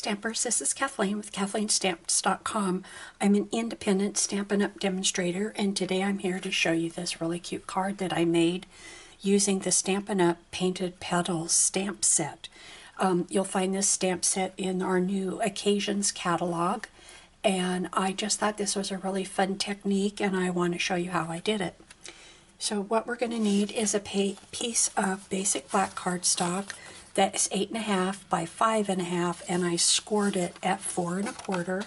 stampers. This is Kathleen with KathleenStamps.com. I'm an independent Stampin' Up! Demonstrator, and today I'm here to show you this really cute card that I made using the Stampin' Up! Painted Petals stamp set. You'll find this stamp set in our new Occasions catalog, and I just thought this was a really fun technique, and I want to show you how I did it. So what we're going to need is a piece of basic black cardstock that's 8.5 by 5.5, and I scored it at 4.25.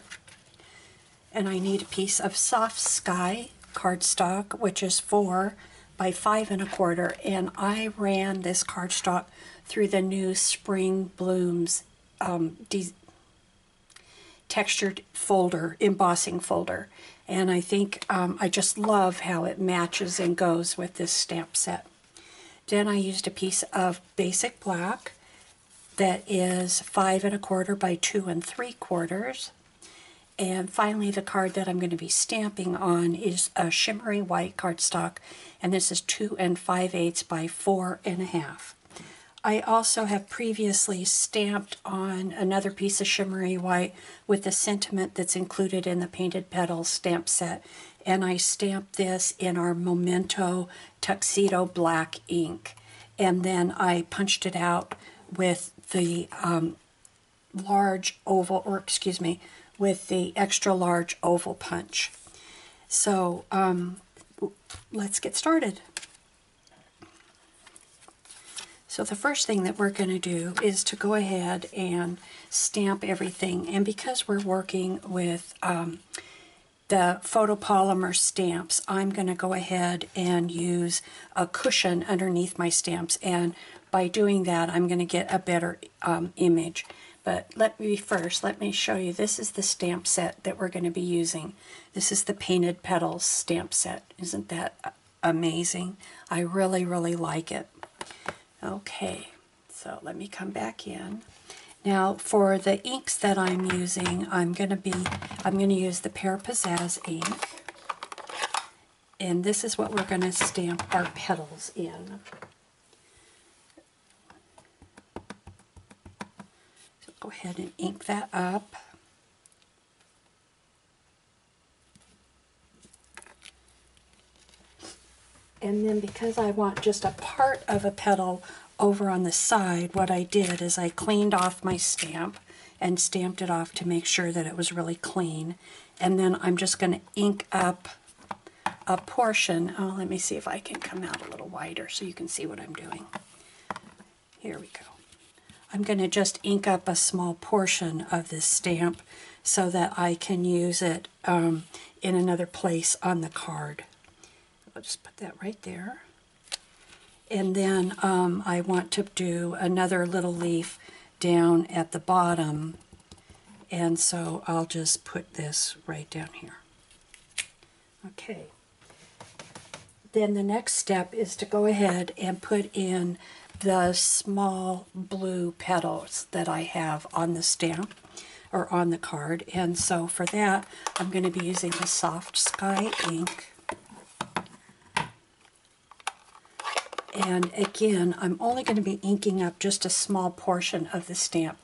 And I need a piece of Soft Sky cardstock, which is 4 by 5.25. And I ran this cardstock through the new Spring Blooms textured folder, embossing folder. And I think I just love how it matches and goes with this stamp set. Then I used a piece of basic black that is 5.25 by 2.75. And finally, the card that I'm going to be stamping on is a shimmery white cardstock, and this is 2 5/8 by 4.5. I also have previously stamped on another piece of shimmery white with the sentiment that's included in the Painted Petals stamp set, and I stamped this in our Momento Tuxedo Black ink, and then I punched it out with the extra large oval punch. So let's get started. So the first thing that we're going to do is to go ahead and stamp everything. And because we're working with the photopolymer stamps, I'm going to go ahead and use a cushion underneath my stamps. And by doing that, I'm going to get a better image. But let me show you. This is the stamp set that we're going to be using. This is the Painted Petals stamp set. Isn't that amazing? I really, really like it. Okay, so let me come back in. Now for the inks that I'm using, I'm going to use the Pear Pizzazz ink. And this is what we're going to stamp our petals in. So go ahead and ink that up. And then because I want just a part of a petal over on the side, what I did is I cleaned off my stamp and stamped it off to make sure that it was really clean. And then I'm just going to ink up a portion. Oh, let me see if I can come out a little wider so you can see what I'm doing. Here we go. I'm going to just ink up a small portion of this stamp so that I can use it in another place on the card. I'll just put that right there. And then I want to do another little leaf down at the bottom. And so I'll just put this right down here. Okay. Then the next step is to go ahead and put in the small blue petals that I have on the stamp or on the card. And so for that, I'm going to be using the Soft Sky ink. And again, I'm only going to be inking up just a small portion of the stamp.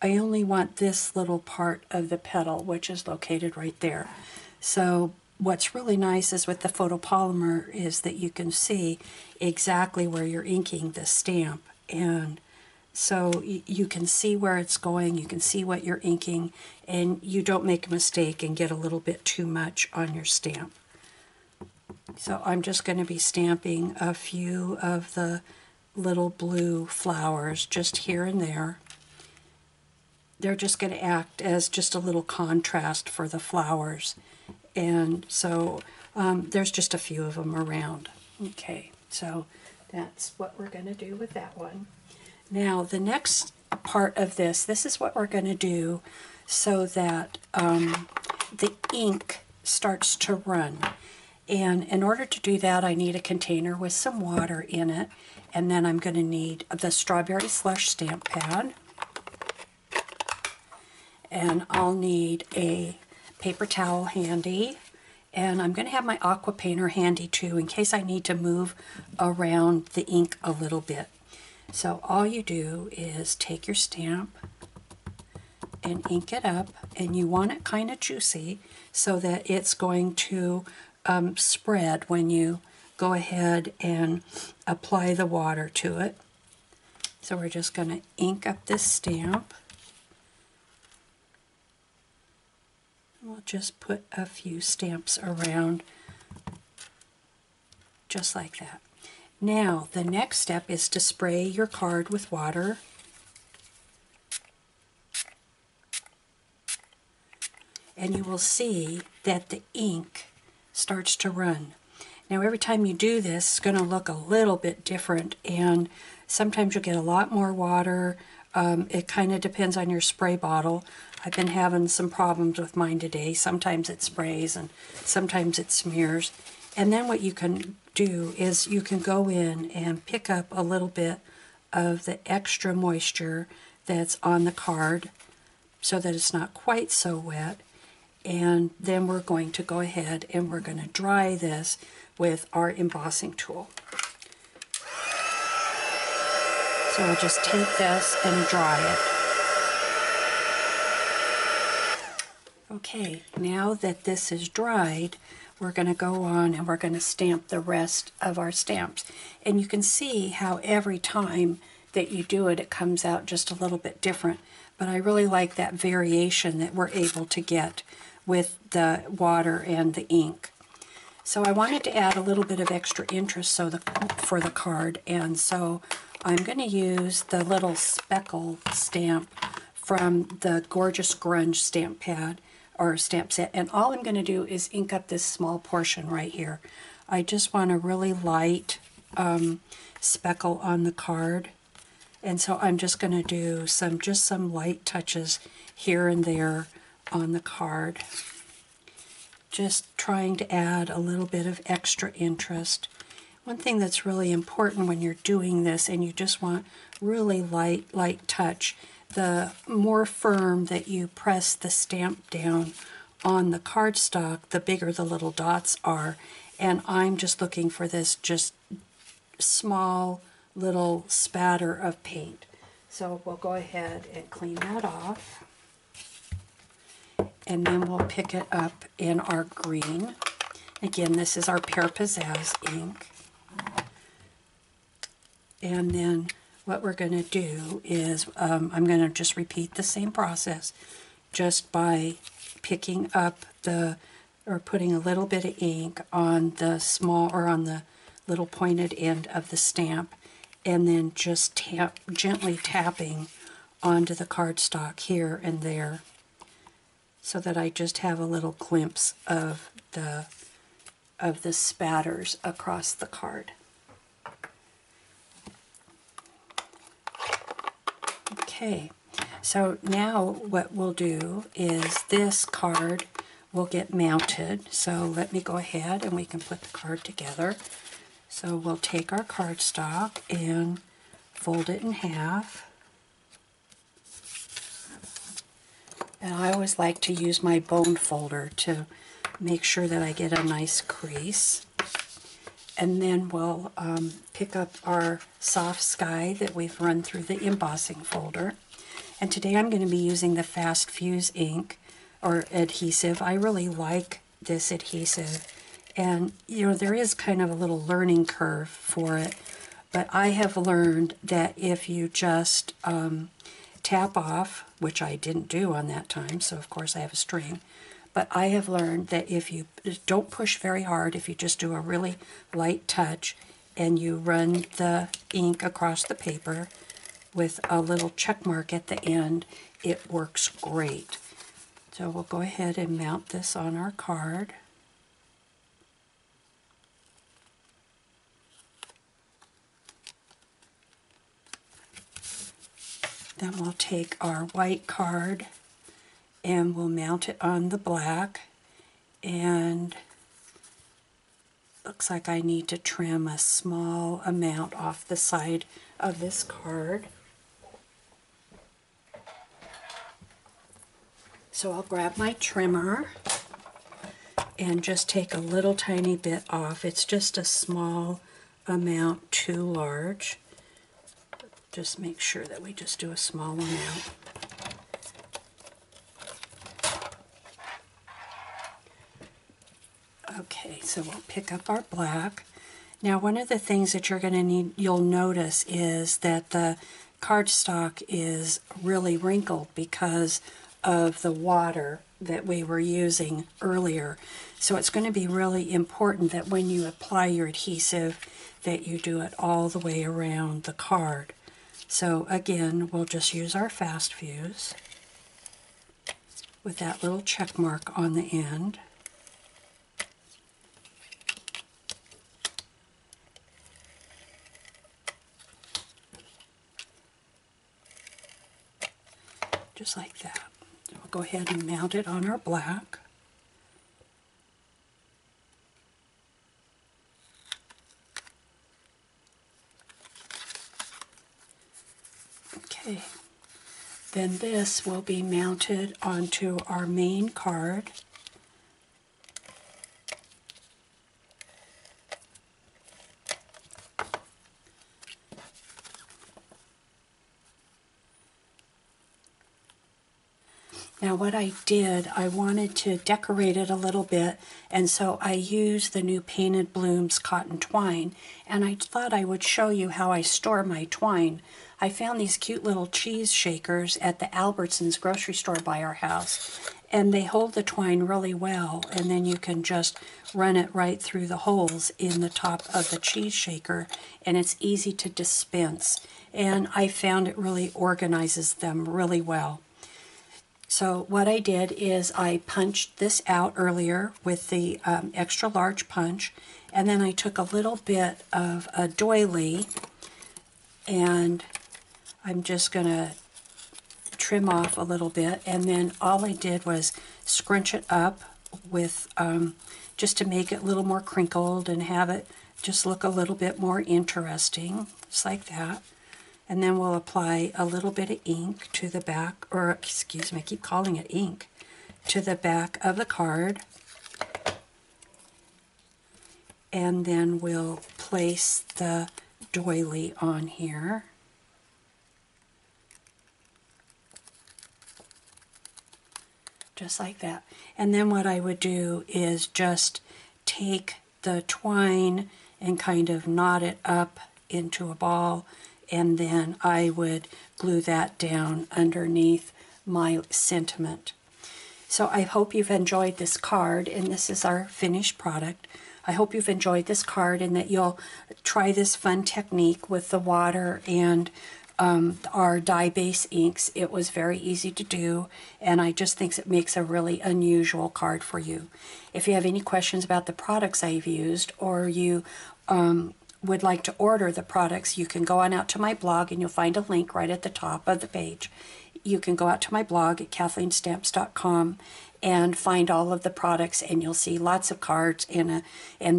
I only want this little part of the petal, which is located right there. So what's really nice is with the photopolymer is that you can see exactly where you're inking the stamp. And so you can see where it's going, you can see what you're inking, and you don't make a mistake and get a little bit too much on your stamp. So I'm just going to be stamping a few of the little blue flowers just here and there. They're just going to act as just a little contrast for the flowers. And so there's just a few of them around. Okay, so that's what we're going to do with that one. Now the next part of this is what we're going to do so that the ink starts to run. And in order to do that, I need a container with some water in it. And then I'm going to need the Strawberry Slush stamp pad. And I'll need a paper towel handy. And I'm going to have my aqua painter handy too in case I need to move around the ink a little bit. So all you do is take your stamp and ink it up, and you want it kind of juicy so that it's going to spread when you go ahead and apply the water to it. So we're just going to ink up this stamp. We'll just put a few stamps around just like that. Now the next step is to spray your card with water. And you will see that the ink starts to run. Now every time you do this, it's going to look a little bit different, and sometimes you'll get a lot more water. It kind of depends on your spray bottle. I've been having some problems with mine today. Sometimes it sprays and sometimes it smears. And then what you can do is you can go in and pick up a little bit of the extra moisture that's on the card so that it's not quite so wet. And then we're going to go ahead and we're going to dry this with our embossing tool. So we'll just take this and dry it. Okay, now that this is dried, we're going to go on and we're going to stamp the rest of our stamps. And you can see how every time that you do it, it comes out just a little bit different. But I really like that variation that we're able to get with the water and the ink. So I wanted to add a little bit of extra interest for the card, and so I'm going to use the little speckle stamp from the Gorgeous Grunge stamp pad or stamp set, and all I'm going to do is ink up this small portion right here. I just want a really light speckle on the card. And so I'm just going to do just some light touches here and there on the card. Just trying to add a little bit of extra interest. One thing that's really important when you're doing this and you just want really light touch, the more firm that you press the stamp down on the cardstock, the bigger the little dots are. And I'm just looking for this just small little spatter of paint. So we'll go ahead and clean that off, and then we'll pick it up in our green. Again, this is our Pear Pizzazz ink. And then what we're going to do is I'm going to just repeat the same process just by picking up the or putting a little bit of ink on the small or on the little pointed end of the stamp, and then just gently tapping onto the cardstock here and there so that I just have a little glimpse of the spatters across the card. Okay, so now what we'll do is this card will get mounted. So let me go ahead and we can put the card together. So we'll take our cardstock and fold it in half. And I always like to use my bone folder to make sure that I get a nice crease. And then we'll pick up our Soft Sky that we've run through the embossing folder. And today I'm going to be using the Fast Fuse ink or adhesive. I really like this adhesive. And you know, there is kind of a little learning curve for it, but I have learned that if you just tap off, which I didn't do on that time, so of course I have a string, but I have learned that if you don't push very hard, if you just do a really light touch and you run the ink across the paper with a little check mark at the end, it works great. So we'll go ahead and mount this on our card. Then we'll take our white card and we'll mount it on the black, and looks like I need to trim a small amount off the side of this card. So I'll grab my trimmer and just take a little tiny bit off. It's just a small amount too large. Just make sure that we just do a small amount. Okay, so we'll pick up our black. Now, one of the things that you're going to need, you'll notice, is that the cardstock is really wrinkled because of the water that we were using earlier. So it's going to be really important that when you apply your adhesive that you do it all the way around the card. So again, we'll just use our Fast Fuse with that little check mark on the end. Just like that. We'll go ahead and mount it on our black. Okay, then this will be mounted onto our main card. Now what I did, I wanted to decorate it a little bit, and so I used the new Painted Blooms cotton twine, and I thought I would show you how I store my twine. I found these cute little cheese shakers at the Albertsons grocery store by our house, and they hold the twine really well, and then you can just run it right through the holes in the top of the cheese shaker, and it's easy to dispense, and I found it really organizes them really well. So what I did is I punched this out earlier with the extra large punch, and then I took a little bit of a doily and I'm just going to trim off a little bit, and then all I did was scrunch it up with just to make it a little more crinkled and have it just look a little bit more interesting, just like that. And then we'll apply a little bit of ink to the back, or excuse me, I keep calling it ink, to the back of the card. And then we'll place the doily on here. Just like that. And then what I would do is just take the twine and kind of knot it up into a ball, and then I would glue that down underneath my sentiment. So I hope you've enjoyed this card, and this is our finished product. I hope you've enjoyed this card and that you'll try this fun technique with the water and our dye base inks. It was very easy to do, and I just think it makes a really unusual card for you. If you have any questions about the products I've used, or you would like to order the products, you can go on out to my blog and you'll find a link right at the top of the page. You can go out to my blog at KathleenStamps.com and find all of the products, and you'll see lots of cards and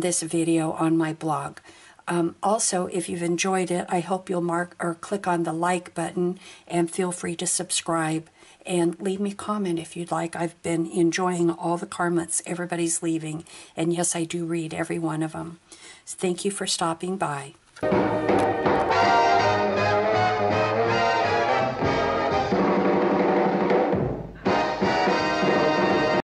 this video on my blog. Also, if you've enjoyed it, I hope you'll mark or click on the like button, and feel free to subscribe and leave me a comment if you'd like. I've been enjoying all the comments everybody's leaving, and yes, I do read every one of them. Thank you for stopping by.